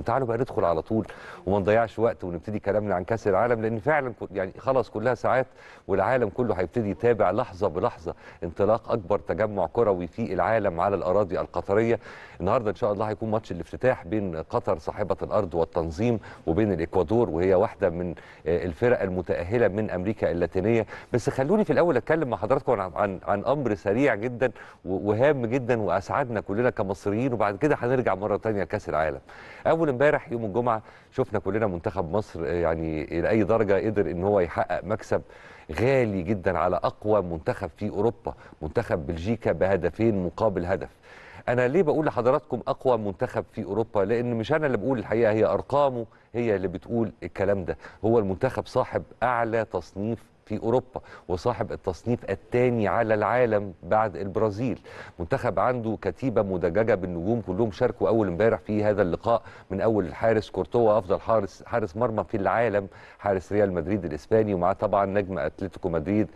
معاكم، تعالوا بقى ندخل على طول وما نضيعش وقت ونبتدي كلامنا عن كاس العالم، لان فعلا يعني خلاص كلها ساعات والعالم كله هيبتدي يتابع لحظه بلحظه انطلاق اكبر تجمع كروي في العالم على الاراضي القطريه. النهارده ان شاء الله هيكون ماتش الافتتاح بين قطر صاحبه الارض والتنظيم وبين الاكوادور، وهي واحده من الفرق المتاهله من امريكا اللاتينيه. بس خلوني في الاول اتكلم مع حضراتكم عن امر سريع جدا وهام جدا واسعدنا كلنا كمصريين، وبعد كده هنرجع مره ثانيه لكاس العالم. اول امبارح يوم الجمعه شفنا كلنا منتخب مصر يعني الى اي درجه قدر ان هو يحقق مكسب غالي جدا على اقوى منتخب في اوروبا، منتخب بلجيكا بهدفين مقابل هدف. أنا ليه بقول لحضراتكم أقوى منتخب في أوروبا؟ لأن مش أنا اللي بقول الحقيقة، هي أرقامه هي اللي بتقول الكلام ده. هو المنتخب صاحب أعلى تصنيف في أوروبا وصاحب التصنيف الثاني على العالم بعد البرازيل. منتخب عنده كتيبة مدججة بالنجوم، كلهم شاركوا أول امبارح في هذا اللقاء، من أول الحارس كورتوا أفضل حارس مرمى في العالم، حارس ريال مدريد الإسباني، ومعاه طبعا نجم أتلتيكو مدريد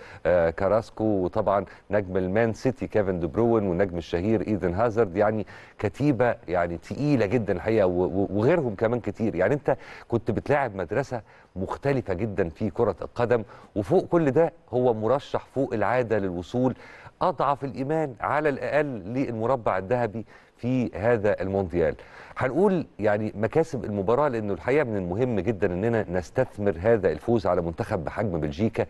كاراسكو، وطبعا نجم المان سيتي كيفن دي بروين، والنجم الشهير إيدن هازارد. يعني كتيبة يعني تقيلة جدا الحقيقة، وغيرهم كمان كتير. يعني أنت كنت بتلاعب مدرسة مختلفة جدا في كرة القدم، وفوق كل ده هو مرشح فوق العادة للوصول أضعف الإيمان على الأقل للمربع الذهبي في هذا المونديال. هنقول يعني مكاسب المباراة، لأنه الحقيقة من المهم جدا أننا نستثمر هذا الفوز على منتخب بحجم بلجيكا،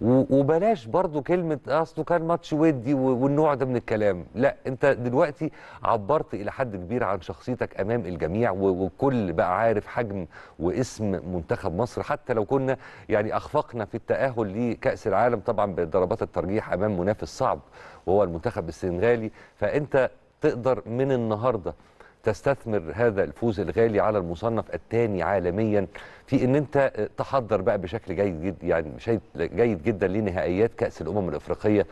وبلاش برضو كلمة أصله كان ماتش ودي والنوع ده من الكلام. لا، أنت دلوقتي عبرت إلى حد كبير عن شخصيتك أمام الجميع، وكل بقى عارف حجم واسم منتخب مصر، حتى لو كنا يعني أخفقنا في التأهل لكأس العالم طبعا بضربات الترجيح أمام منافس صعب وهو المنتخب السنغالي. فأنت تقدر من النهاردة تستثمر هذا الفوز الغالي على المصنف الثاني عالميا في ان انت تحضر بقى بشكل جيد جدا، يعني جيد جدا لنهائيات كأس الأمم الأفريقية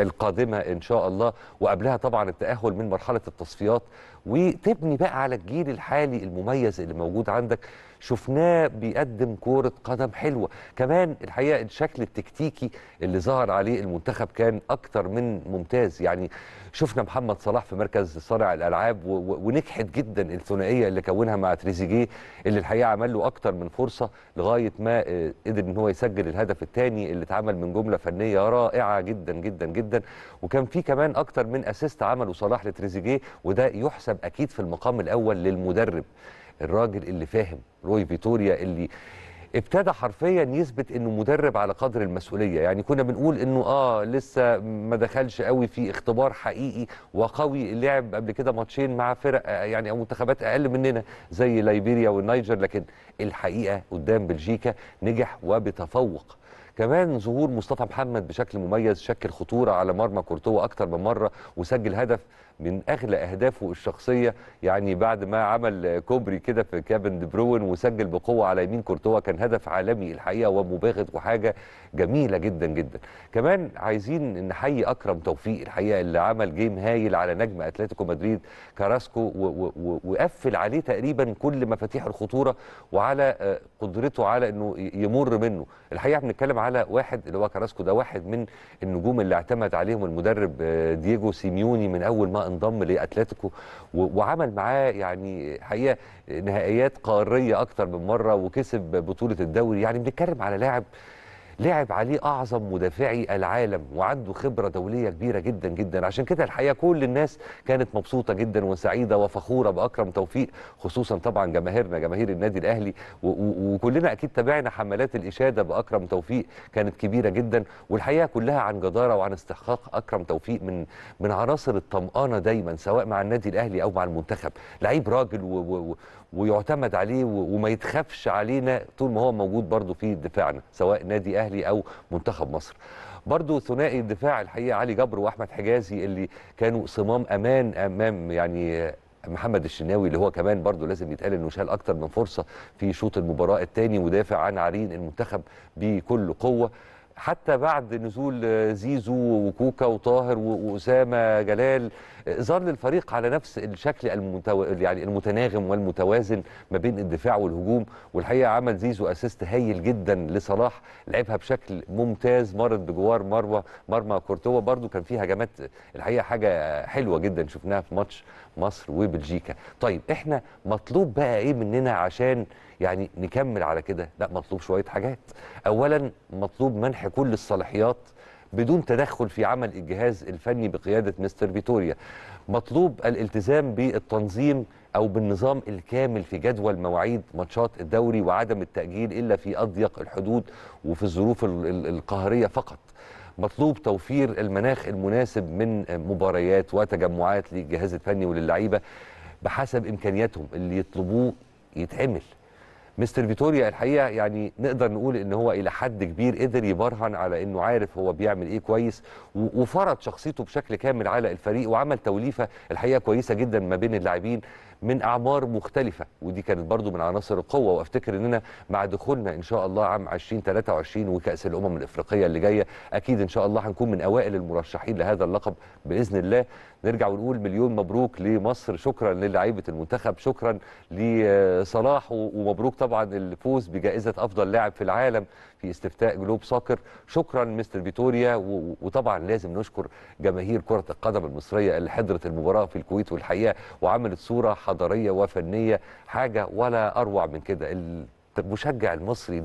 القادمة ان شاء الله، وقبلها طبعا التأهل من مرحلة التصفيات، وتبني بقى على الجيل الحالي المميز اللي موجود عندك. شفناه بيقدم كرة قدم حلوة، كمان الحقيقة الشكل التكتيكي اللي ظهر عليه المنتخب كان أكتر من ممتاز. يعني شفنا محمد صلاح في مركز صانع الألعاب، ونجحت جدا الثنائية اللي كونها مع تريزيجيه، اللي الحقيقة عمل له أكتر من فرصة لغاية ما قدر إن هو يسجل الهدف الثاني اللي اتعمل من جملة فنية رائعة جدا جدا جدا. وكان في كمان أكتر من أسيست عمله صلاح لتريزيجيه، وده يحسب أكيد في المقام الأول للمدرب الراجل اللي فاهم، روي فيتوريا، اللي ابتدى حرفيا يثبت انه مدرب على قدر المسؤوليه. يعني كنا بنقول انه لسه ما دخلش قوي في اختبار حقيقي وقوي، لعب قبل كده ماتشين مع فرق يعني او منتخبات اقل مننا زي ليبيريا والنيجر، لكن الحقيقه قدام بلجيكا نجح وبتفوق. كمان ظهور مصطفى محمد بشكل مميز شكل خطوره على مرمى كورتوا اكتر من مره، وسجل هدف من اغلى اهدافه الشخصيه. يعني بعد ما عمل كوبري كده في كيفن دي بروين وسجل بقوه على يمين كورتوا، كان هدف عالمي الحقيقه ومباغت وحاجه جميله جدا جدا. كمان عايزين نحيي اكرم توفيق الحقيقه، اللي عمل جيم هايل على نجم اتلتيكو مدريد كاراسكو، وقفل عليه تقريبا كل مفاتيح الخطوره، وعلى قدرته على انه يمر منه. الحقيقه بنتكلم على واحد اللي هو كاراسكو، ده واحد من النجوم اللي اعتمد عليهم المدرب ديجو سيميوني من اول ما انضم لاتلتيكو، وعمل معاه يعني حقيقه نهائيات قاريه اكتر من مره، وكسب بطوله الدوري. يعني بنتكلم على لاعب لعب عليه اعظم مدافعي العالم، وعنده خبره دوليه كبيره جدا جدا. عشان كده الحقيقه كل الناس كانت مبسوطه جدا وسعيده وفخوره باكرم توفيق، خصوصا طبعا جماهيرنا جماهير النادي الاهلي، وكلنا اكيد تابعنا حملات الاشاده باكرم توفيق كانت كبيره جدا. والحقيقه كلها عن جداره وعن استحقاق اكرم توفيق، من عناصر الطمانه دايما سواء مع النادي الاهلي او مع المنتخب. لعيب راجل ويعتمد عليه وما يتخافش علينا طول ما هو موجود برضو في دفاعنا، سواء نادي اهلي او منتخب مصر. برضو ثنائي الدفاع الحقيقه علي جبر واحمد حجازي، اللي كانوا صمام امان امام يعني محمد الشناوي، اللي هو كمان برضو لازم يتقال انه شال اكتر من فرصه في شوط المباراه الثاني، ودافع عن عرين المنتخب بكل قوه. حتى بعد نزول زيزو وكوكا وطاهر وأسامة جلال، ظل الفريق على نفس الشكل يعني المتناغم والمتوازن ما بين الدفاع والهجوم. والحقيقة عمل زيزو أسيست هايل جدا لصلاح، لعبها بشكل ممتاز، مرت بجوار مرمى كورتوا. برضو كان فيها هجمات الحقيقة حاجة حلوة جدا شفناها في ماتش مصر وبلجيكا. طيب احنا مطلوب بقى ايه مننا عشان يعني نكمل على كده؟ لا، مطلوب شويه حاجات. اولا مطلوب منح كل الصلاحيات بدون تدخل في عمل الجهاز الفني بقياده مستر فيتوريا. مطلوب الالتزام بالتنظيم او بالنظام الكامل في جدول مواعيد ماتشات الدوري وعدم التأجيل الا في اضيق الحدود وفي الظروف القهريه فقط. مطلوب توفير المناخ المناسب من مباريات وتجمعات للجهاز الفني وللعيبه بحسب امكانياتهم، اللي يطلبوه يتعمل. مستر فيتوريا الحقيقه يعني نقدر نقول ان هو الى حد كبير قدر يبرهن على انه عارف هو بيعمل ايه كويس، وفرض شخصيته بشكل كامل على الفريق، وعمل توليفه الحقيقه كويسه جدا ما بين اللاعبين من اعمار مختلفه، ودي كانت برضو من عناصر القوه. وافتكر اننا مع دخولنا ان شاء الله عام 2023 وكاس الامم الافريقيه اللي جايه اكيد ان شاء الله هنكون من اوائل المرشحين لهذا اللقب باذن الله. نرجع ونقول مليون مبروك لمصر، شكرا للاعيبه المنتخب، شكرا لصلاح، ومبروك طبعا الفوز بجائزه افضل لاعب في العالم في استفتاء جلوب سوكر، شكرا مستر فيتوريا. وطبعا لازم نشكر جماهير كره القدم المصريه اللي حضرت المباراه في الكويت والحقيقه وعملت صوره حضاريه وفنيه حاجه ولا اروع من كده. المشجع المصري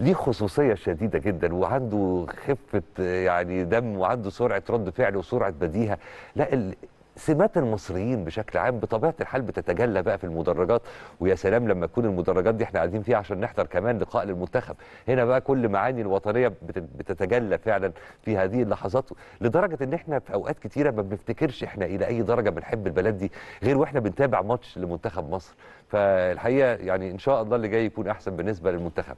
ليه خصوصيه شديده جدا، وعنده خفه يعني دم، وعنده سرعه رد فعل وسرعه بديهه. لا، سمات المصريين بشكل عام بطبيعه الحال بتتجلى بقى في المدرجات، ويا سلام لما تكون المدرجات دي احنا قاعدين فيها عشان نحضر كمان لقاء للمنتخب. هنا بقى كل معاني الوطنيه بتتجلى فعلا في هذه اللحظات، لدرجه ان احنا في اوقات كتيره ما بنفتكرش احنا الى اي درجه بنحب البلد دي غير واحنا بنتابع ماتش لمنتخب مصر. فالحقيقه يعني ان شاء الله اللي جاي يكون احسن بالنسبه للمنتخب.